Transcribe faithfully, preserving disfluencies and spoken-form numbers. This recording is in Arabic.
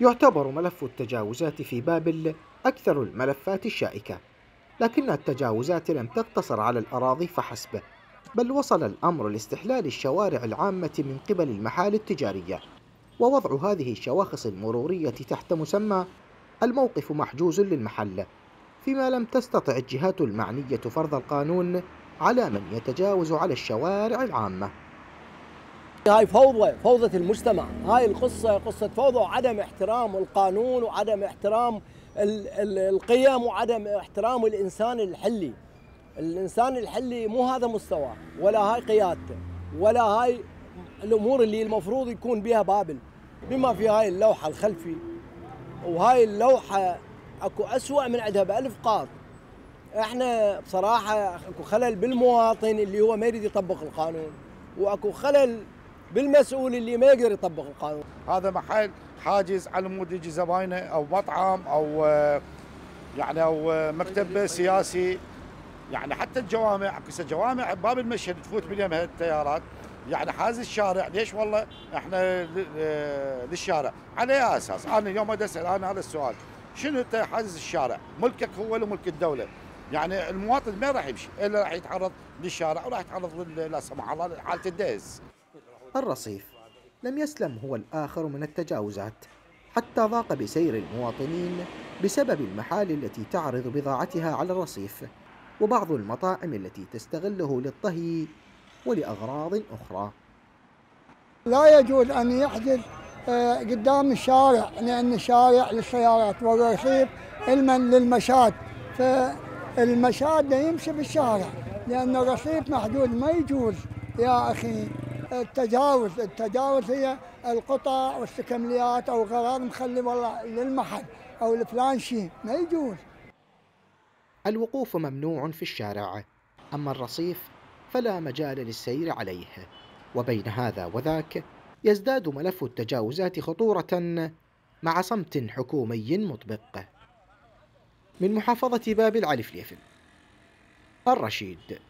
يعتبر ملف التجاوزات في بابل أكثر الملفات الشائكة، لكن التجاوزات لم تقتصر على الأراضي فحسب، بل وصل الأمر لاستحلال الشوارع العامة من قبل المحال التجارية ووضع هذه الشواخص المرورية تحت مسمى الموقف محجوز للمحل، فيما لم تستطع الجهات المعنية فرض القانون على من يتجاوز على الشوارع العامة. هاي فوضى، فوضى المجتمع، هاي القصة قصة فوضى وعدم احترام القانون وعدم احترام القيم وعدم احترام الإنسان الحلي. الإنسان الحلي مو هذا مستواه، ولا هاي قيادته، ولا هاي الأمور اللي المفروض يكون بها بابل، بما في هاي اللوحة الخلفي، وهاي اللوحة اكو أسوأ من عندها بألف قاط. احنا بصراحة اكو خلل بالمواطن اللي هو ما يريد يطبق القانون، واكو خلل بالمسؤول اللي ما يقدر يطبق القانون. هذا محل حاجز على مود يجي زباينه او مطعم او يعني او مكتب سياسي، يعني حتى الجوامع اكو جوامع باب المشهد تفوت بينهم التيارات، يعني حاز الشارع. ليش والله احنا للشارع على اساس؟ انا اليوم اسال انا هذا السؤال، شنو انت حاز الشارع؟ ملكك هو ولا ملك الدوله؟ يعني المواطن ما راح يمشي الا راح يتعرض للشارع وراح يتعرض لا سمح الله لحاله الدهس. الرصيف لم يسلم هو الآخر من التجاوزات، حتى ضاق بسير المواطنين بسبب المحال التي تعرض بضاعتها على الرصيف، وبعض المطاعم التي تستغله للطهي ولأغراض أخرى. لا يجوز أن يحدث قدام الشارع، لأن الشارع للسيارات والرصيف للمشاة، فالمشاة لا يمشي بالشارع، لأن الرصيف محدود. ما يجوز يا أخي التجاوز، التجاوز هي القطع والاستكماليات او غراض مخلي والله للمحل او لفلان شيء، ما يجوز. الوقوف ممنوع في الشارع، اما الرصيف فلا مجال للسير عليه. وبين هذا وذاك يزداد ملف التجاوزات خطورة مع صمت حكومي مطبق. من محافظة بابل، علي فليفل، الرشيد.